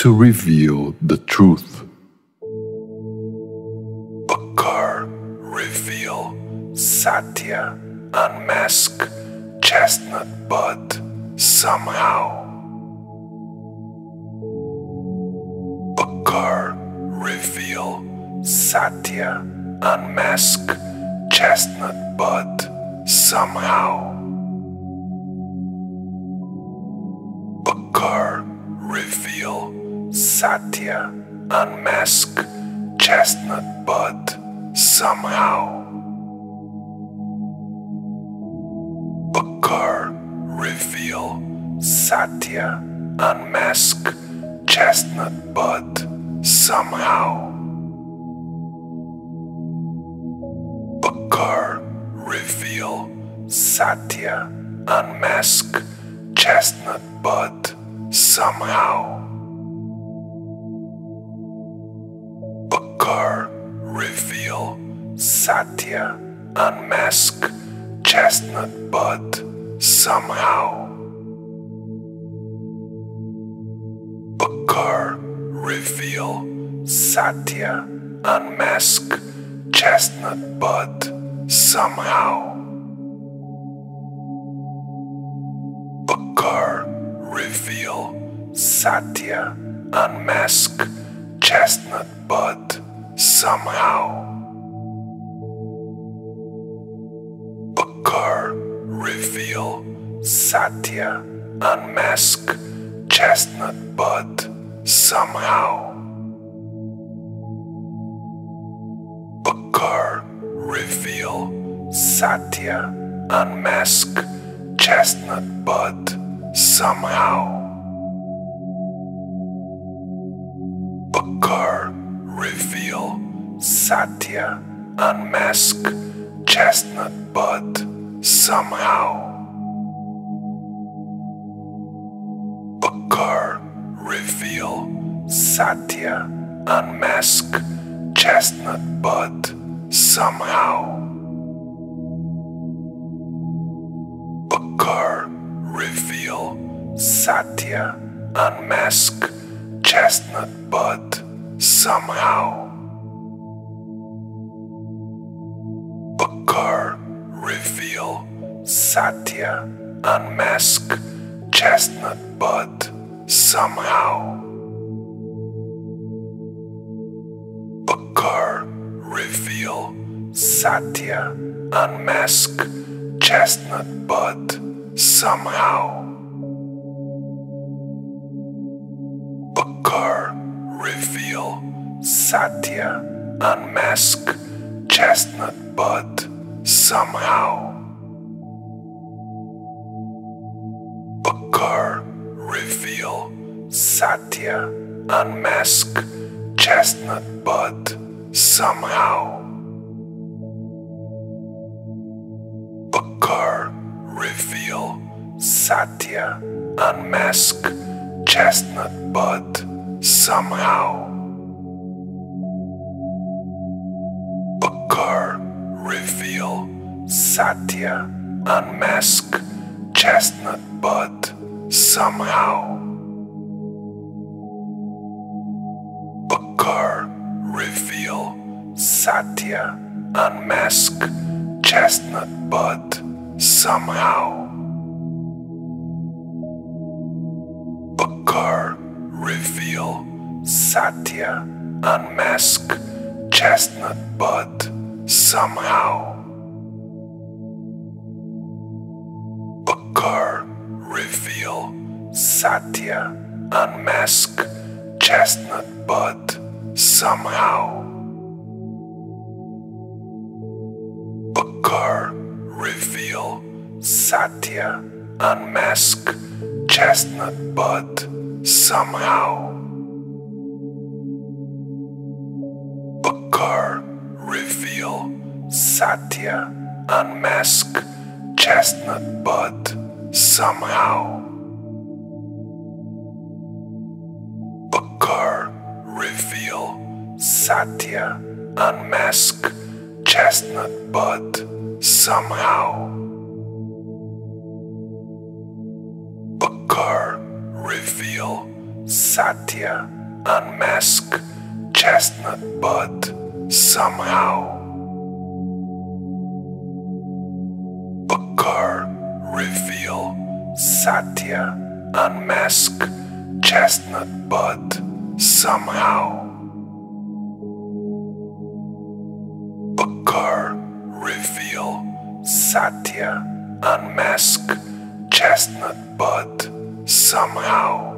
to reveal the truth. Bakur, reveal. Satya, unmask. Chestnut Bud, somehow. Bakur, reveal. Satya, unmask. Chestnut Bud, somehow. Bakur, reveal. Satya, unmask. Chestnut Bud, somehow. Bakur, reveal. Satya, unmask. Chestnut Bud, somehow. Bakur, reveal. Satya, unmask. Chestnut Bud, somehow. Bakur, reveal. Satya, unmask. Chestnut Bud, somehow. Bakur, reveal. Satya, unmask. Chestnut Bud, somehow. Bakur, reveal. Satya, unmask. Chestnut Bud, somehow. Bakur, reveal. Satya, unmask. Chestnut Bud, somehow. Bakur, reveal. Satya, unmask. Chestnut Bud, somehow. Bakur, reveal. Satya, unmask. Chestnut Bud, somehow. Bakur, reveal. Satya, unmask. Chestnut Bud, somehow. Bakur, reveal. Satya, unmask. Chestnut Bud, somehow. Bakur, reveal. Satya, unmask. Chestnut Bud, somehow. Bakur, reveal. Satya, unmask. Chestnut Bud, somehow. Bakur, reveal. Satya, unmask. Chestnut Bud, somehow. Bakur, reveal. Satya, unmask. Chestnut Bud, somehow. Bakur, reveal. Satya, unmask. Chestnut Bud, somehow. Bakur, reveal. Satya, unmask. Chestnut Bud, somehow. Bakur, reveal. Satya, unmask. Chestnut Bud, somehow. Bakur, reveal. Satya, unmask. Chestnut Bud, somehow. Bakur, reveal. Satya, unmask. Chestnut Bud, somehow. Bakur, reveal. Satya, unmask. Chestnut Bud, somehow. Bakur, reveal. Satya, unmask. Chestnut Bud, somehow. Bakur, reveal. Satya, unmask. Chestnut Bud, somehow. Bakur, reveal. Satya, unmask Chestnut Bud somehow. Bakur, reveal Satya, unmask Chestnut Bud somehow. Bakur, reveal Satya, unmask Chestnut Bud somehow.